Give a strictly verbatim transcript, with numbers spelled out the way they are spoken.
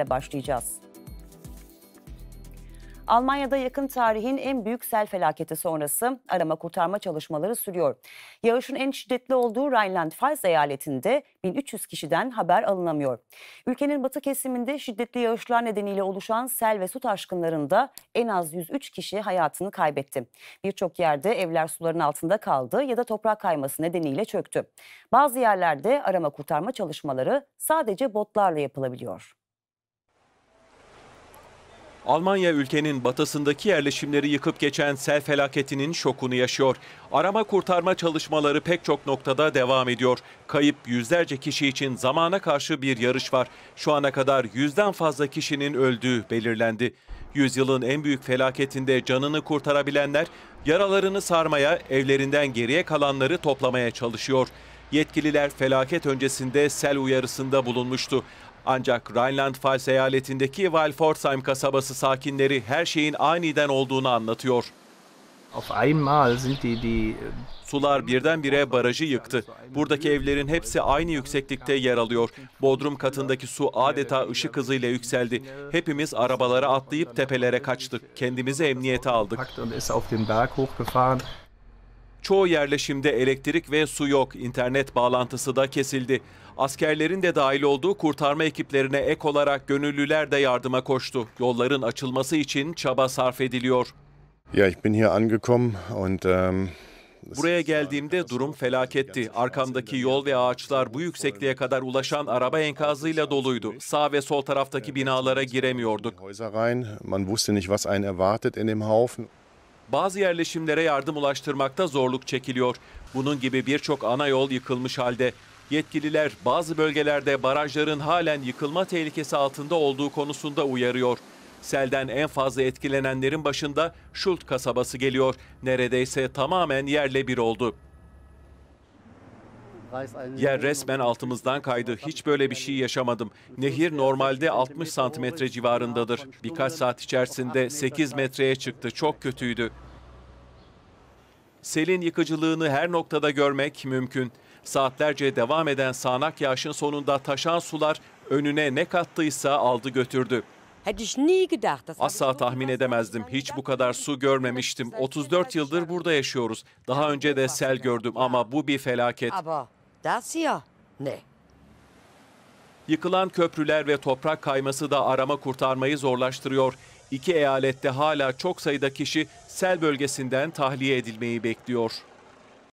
Başlayacağız. Almanya'da yakın tarihin en büyük sel felaketi sonrası arama kurtarma çalışmaları sürüyor. Yağışın en şiddetli olduğu Rheinland-Pfalz eyaletinde bin üç yüz kişiden haber alınamıyor. Ülkenin batı kesiminde şiddetli yağışlar nedeniyle oluşan sel ve su taşkınlarında en az yüz üç kişi hayatını kaybetti. Birçok yerde evler suların altında kaldı ya da toprak kayması nedeniyle çöktü. Bazı yerlerde arama kurtarma çalışmaları sadece botlarla yapılabiliyor. Almanya ülkenin batısındaki yerleşimleri yıkıp geçen sel felaketinin şokunu yaşıyor. Arama kurtarma çalışmaları pek çok noktada devam ediyor. Kayıp yüzlerce kişi için zamana karşı bir yarış var. Şu ana kadar yüzden fazla kişinin öldüğü belirlendi. Yüzyılın en büyük felaketinde canını kurtarabilenler yaralarını sarmaya, evlerinden geriye kalanları toplamaya çalışıyor. Yetkililer felaket öncesinde sel uyarısında bulunmuştu. Ancak Rheinland-Pfalz eyaletindeki Walforstheim kasabası sakinleri her şeyin aniden olduğunu anlatıyor. Sular birdenbire barajı yıktı. Buradaki evlerin hepsi aynı yükseklikte yer alıyor. Bodrum katındaki su adeta ışık hızıyla yükseldi. Hepimiz arabalara atlayıp tepelere kaçtık. Kendimizi emniyete aldık. Çoğu yerleşimde elektrik ve su yok, internet bağlantısı da kesildi. Askerlerin de dahil olduğu kurtarma ekiplerine ek olarak gönüllüler de yardıma koştu. Yolların açılması için çaba sarf ediliyor. Ya, ich bin hier angekommen und ähm... Buraya geldiğimde durum felaketti. Arkamdaki yol ve ağaçlar bu yüksekliğe kadar ulaşan araba enkazıyla doluydu. Sağ ve sol taraftaki binalara giremiyorduk. Bazı yerleşimlere yardım ulaştırmakta zorluk çekiliyor. Bunun gibi birçok ana yol yıkılmış halde. Yetkililer bazı bölgelerde barajların halen yıkılma tehlikesi altında olduğu konusunda uyarıyor. Selden en fazla etkilenenlerin başında Şult kasabası geliyor. Neredeyse tamamen yerle bir oldu. Yer resmen altımızdan kaydı. Hiç böyle bir şey yaşamadım. Nehir normalde altmış santimetre civarındadır. Birkaç saat içerisinde sekiz metreye çıktı. Çok kötüydü. Selin yıkıcılığını her noktada görmek mümkün. Saatlerce devam eden sağanak yağışın sonunda taşan sular önüne ne kattıysa aldı götürdü. Asla tahmin edemezdim. Hiç bu kadar su görmemiştim. otuz dört yıldır burada yaşıyoruz. Daha önce de sel gördüm ama bu bir felaket. Yıkılan köprüler ve toprak kayması da arama kurtarmayı zorlaştırıyor. İki eyalette hala çok sayıda kişi sel bölgesinden tahliye edilmeyi bekliyor.